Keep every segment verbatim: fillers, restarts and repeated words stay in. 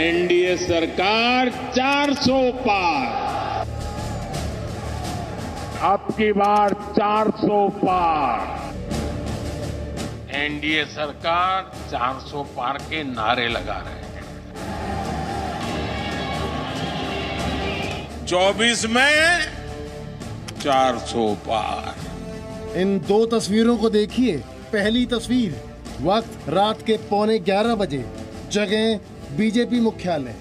NDA सरकार चार सौ पार, अब की बार चार सौ पार। एनडीए सरकार चार सौ पार के नारे लगा रहे हैं। चौबीस में चार सौ पार। इन दो तस्वीरों को देखिए। पहली तस्वीर, वक्त रात के पौने ग्यारह बजे, जगह बीजेपी मुख्यालय।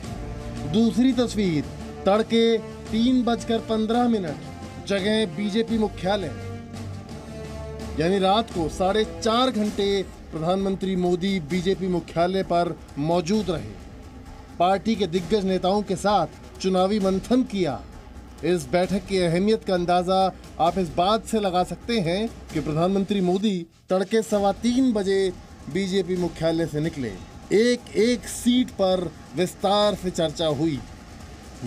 दूसरी तस्वीर, तड़के तीन बजकर पंद्रह मिनट, जगह बीजेपी मुख्यालय। यानी रात को साढ़े चार घंटे प्रधानमंत्री मोदी बीजेपी मुख्यालय पर मौजूद रहे, पार्टी के दिग्गज नेताओं के साथ चुनावी मंथन किया। इस बैठक की अहमियत का अंदाजा आप इस बात से लगा सकते हैं कि प्रधानमंत्री मोदी तड़के सवा तीन बजे बीजेपी मुख्यालय से निकले। एक एक सीट पर विस्तार से चर्चा हुई।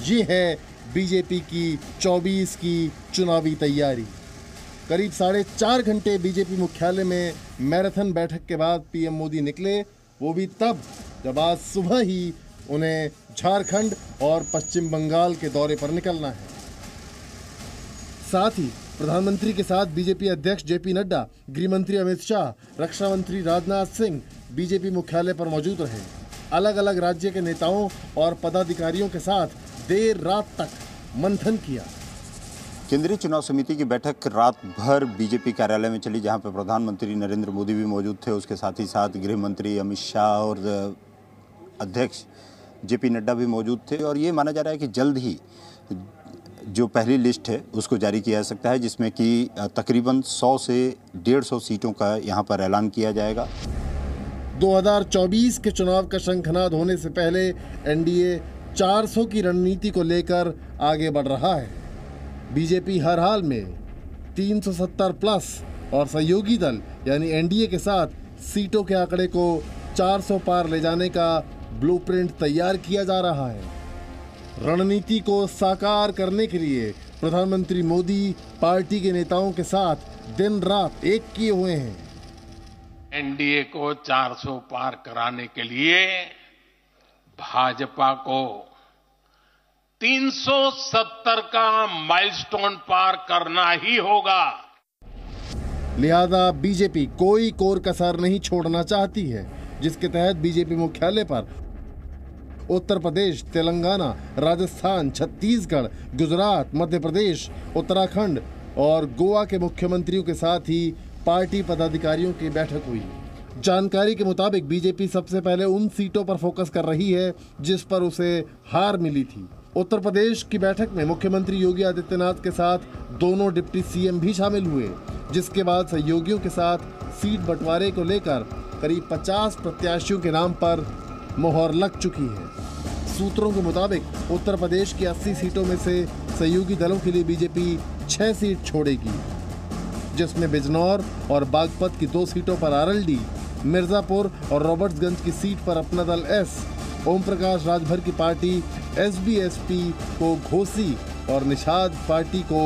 ये है बीजेपी की चौबीस की चुनावी तैयारी। करीब साढ़े चार घंटे बीजेपी मुख्यालय में मैराथन बैठक के बाद पीएम मोदी निकले, वो भी तब जब आज सुबह ही उन्हें झारखंड और पश्चिम बंगाल के दौरे पर निकलना है। साथ ही प्रधानमंत्री के साथ बीजेपी अध्यक्ष जेपी नड्डा, गृह मंत्री अमित शाह, रक्षा मंत्री राजनाथ सिंह बीजेपी मुख्यालय पर मौजूद रहे। अलग अलग राज्य के नेताओं और पदाधिकारियों के साथ देर रात तक मंथन किया। केंद्रीय चुनाव समिति की बैठक रात भर बीजेपी कार्यालय में चली, जहां पर प्रधानमंत्री नरेंद्र मोदी भी मौजूद थे। उसके साथ ही साथ गृह मंत्री अमित शाह और अध्यक्ष जेपी नड्डा भी मौजूद थे। और ये माना जा रहा है कि जल्द ही जो पहली लिस्ट है उसको जारी किया जा सकता है, जिसमें कि तकरीबन सौ से डेढ़ सौ सीटों का यहाँ पर ऐलान किया जाएगा। दो हज़ार चौबीस के चुनाव का शंखनाद होने से पहले एनडीए चार सौ की रणनीति को लेकर आगे बढ़ रहा है। बीजेपी हर हाल में तीन सौ सत्तर प्लस और सहयोगी दल यानी एनडीए के साथ सीटों के आंकड़े को चार सौ पार ले जाने का ब्लूप्रिंट तैयार किया जा रहा है। रणनीति को साकार करने के लिए प्रधानमंत्री मोदी पार्टी के नेताओं के साथ दिन रात एक किए हुए हैं। एनडीए को चार सौ पार कराने के लिए भाजपा को तीन सौ सत्तर का माइलस्टोन पार करना ही होगा। लिहाजा बीजेपी कोई कोर कसर नहीं छोड़ना चाहती है, जिसके तहत बीजेपी मुख्यालय पर उत्तर प्रदेश, तेलंगाना, राजस्थान, छत्तीसगढ़, गुजरात, मध्य प्रदेश, उत्तराखंड और गोवा के मुख्यमंत्रियों के साथ ही पार्टी पदाधिकारियों की बैठक हुई। जानकारी के मुताबिक बीजेपी सबसे पहले उन सीटों पर फोकस कर रही है जिस पर उसे हार मिली थी। उत्तर प्रदेश की बैठक में मुख्यमंत्री योगी आदित्यनाथ के साथ दोनों डिप्टी सीएम भी शामिल हुए, जिसके बाद सहयोगियों के साथ सीट बंटवारे को लेकर करीब पचास प्रत्याशियों के नाम पर मोहर लग चुकी है। सूत्रों के मुताबिक उत्तर प्रदेश की अस्सी सीटों में से सहयोगी दलों के लिए बीजेपी छह सीट छोड़ेगी, जिसमें बिजनौर और बागपत की दो सीटों पर आरएलडी, मिर्जापुर और रॉबर्ट्सगंज की सीट पर अपना दल एस, ओम प्रकाश राजभर की पार्टी एसबीएसपी को घोसी और निषाद पार्टी को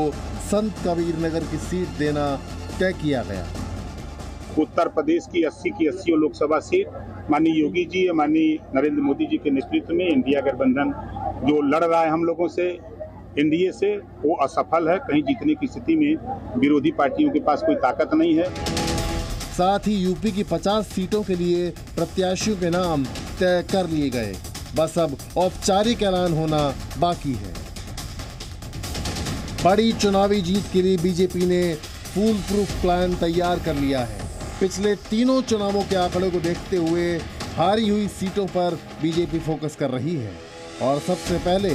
संत कबीर नगर की सीट देना तय किया गया। उत्तर प्रदेश की अस्सी की अस्सी लोकसभा सीट माननीय योगी जी या माननीय नरेंद्र मोदी जी के नेतृत्व में इंडिया गठबंधन जो लड़ रहा है हम लोगों से, एनडीए से, वो असफल है। कहीं जीतने की स्थिति में विरोधी पार्टियों के पास कोई ताकत नहीं है। साथ ही यूपी की पचास सीटों के लिए प्रत्याशियों के नाम तय कर लिए गए, बस अब औपचारिक ऐलान होना बाकी है। बड़ी चुनावी जीत के लिए बीजेपी ने फूल प्रूफ प्लान तैयार कर लिया है। पिछले तीनों चुनावों के आंकड़ों को देखते हुए हारी हुई सीटों पर बीजेपी फोकस कर रही है और सबसे पहले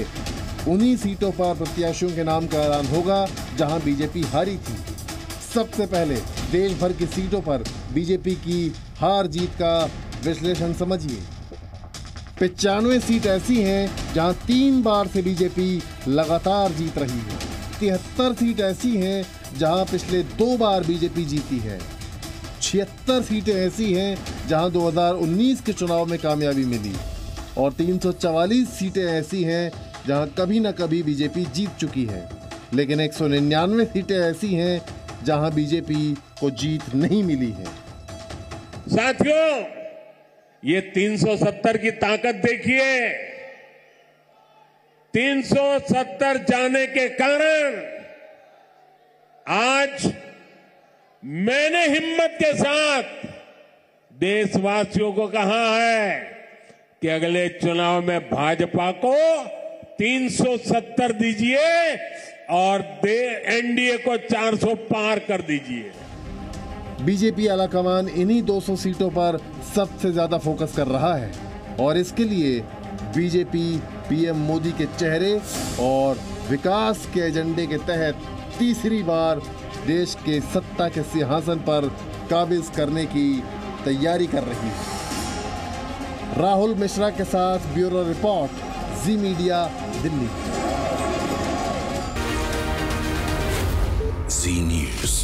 उन्हीं सीटों पर प्रत्याशियों के नाम का ऐलान होगा जहां बीजेपी हारी थी। सबसे पहले देश भर की सीटों पर बीजेपी की हार जीत का विश्लेषण समझिए। पचानवे सीट ऐसी हैं जहां तीन बार से बीजेपी लगातार जीत रही है। तिहत्तर सीट ऐसी हैं जहां पिछले दो बार बीजेपी जीती है। छिहत्तर सीटें ऐसी हैं जहां दो हज़ार उन्नीस के चुनाव में कामयाबी मिली और तीन सौ चवालीस सीटें ऐसी हैं जहां कभी ना कभी बीजेपी जीत चुकी है, लेकिन एक सौ निन्यानवे सीटें ऐसी हैं जहां बीजेपी को जीत नहीं मिली है। साथियों, ये तीन सौ सत्तर की ताकत देखिए। तीन सौ सत्तर जाने के कारण आज मैंने हिम्मत के साथ देशवासियों को कहा है कि अगले चुनाव में भाजपा को तीन सौ सत्तर दीजिए और एनडीए को चार सौ पार कर दीजिए। बीजेपी आलाकमान इन्हीं दो सौ सीटों पर सबसे ज्यादा फोकस कर रहा है और इसके लिए बीजेपी पीएम मोदी के चेहरे और विकास के एजेंडे के तहत तीसरी बार देश के सत्ता के सिंहासन पर काबिज करने की तैयारी कर रही है। राहुल मिश्रा के साथ bureau report, Zee media, Delhi. Zee news.